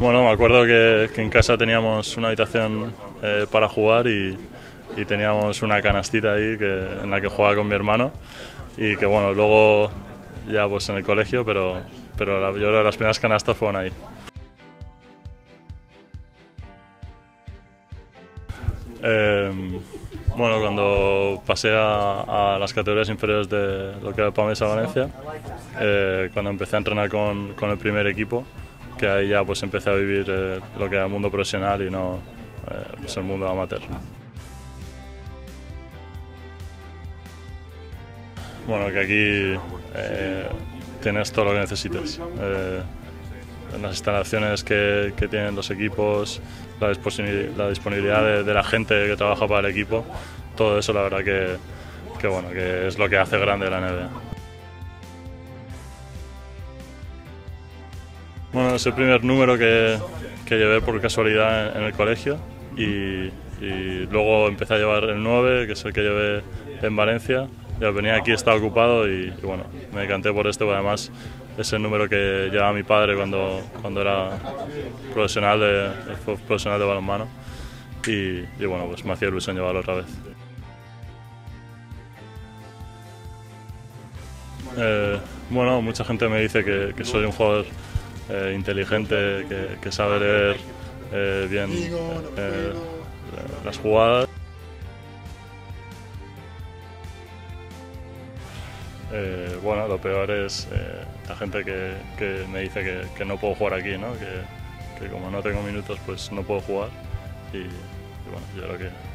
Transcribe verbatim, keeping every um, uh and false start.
Bueno, me acuerdo que, que en casa teníamos una habitación eh, para jugar y, y teníamos una canastita ahí que, en la que jugaba con mi hermano y que bueno, luego ya pues en el colegio, pero, pero la, yo creo que las primeras canastas fueron ahí. Eh, bueno, cuando pasé a, a las categorías inferiores de lo que era Pamesa Valencia, eh, cuando empecé a entrenar con, con el primer equipo, que ahí ya pues empecé a vivir eh, lo que era el mundo profesional y no eh, pues el mundo amateur. Bueno, que aquí eh, tienes todo lo que necesites. Eh, las instalaciones que, que tienen los equipos, la disponibilidad, la disponibilidad de, de la gente que trabaja para el equipo, todo eso la verdad que, que, bueno, que es lo que hace grande la N B A. Bueno, es el primer número que, que llevé por casualidad en, en el colegio y, y luego empecé a llevar el nueve, que es el que llevé en Valencia. Ya venía aquí, estaba ocupado y, y bueno, me decanté por este, porque además es el número que llevaba mi padre cuando, cuando era profesional de, profesional de balonmano y, y bueno, pues me hacía ilusión llevarlo otra vez. Eh, bueno, mucha gente me dice que, que soy un jugador eh, inteligente, que, que sabe leer eh, bien eh, las jugadas. Eh, bueno, lo peor es eh, la gente que, que me dice que, que no puedo jugar aquí, ¿no? Que, que como no tengo minutos, pues no puedo jugar y, y bueno, yo creo que...